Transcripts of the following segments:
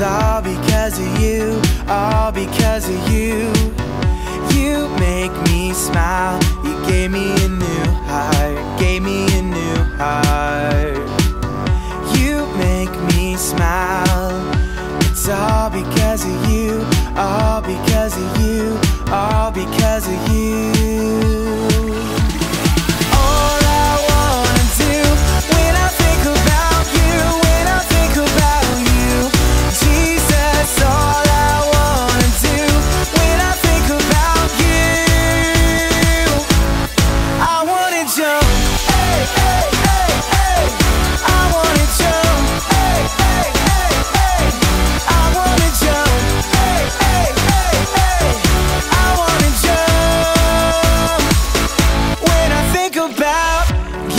It's all because of you, all because of you. You make me smile, you gave me a new heart, gave me a new heart. You make me smile. It's all because of you, all because of you, all because of you. All I wanna do when I think about you, when I think about you, Jesus, all I wanna do when I think about you, I wanna jump, hey, hey, hey, hey, I wanna jump, hey, hey, hey, hey, I wanna jump, hey, hey, hey, hey, I wanna jump when I think about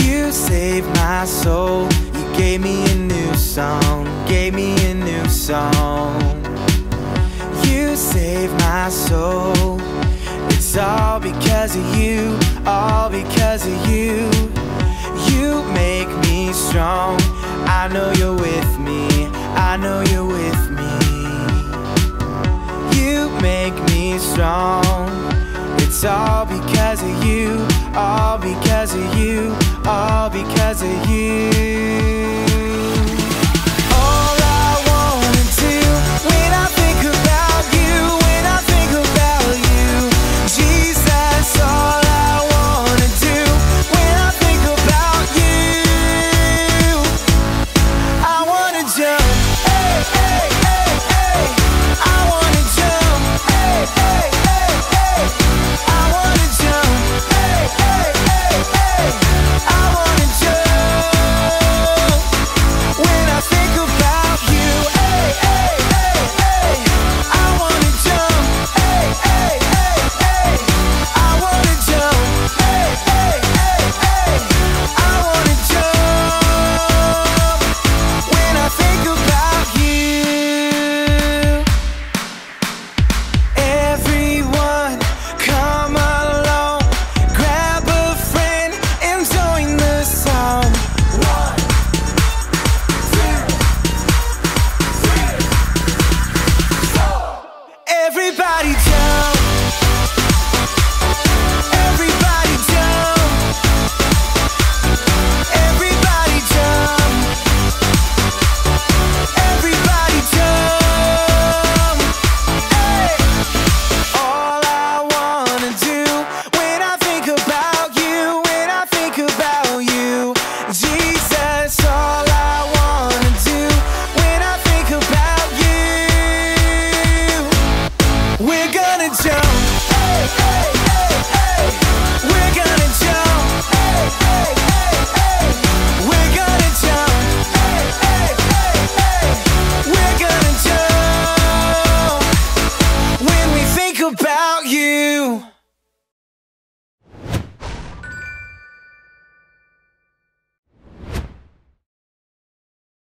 you. Saved my soul, you gave me a new song, gave me a new song. You saved my soul. It's all because of you, all because of you. You make me strong. I know you're with me, I know you're with me. You make me strong. It's all because of you, all because of you, all because of you.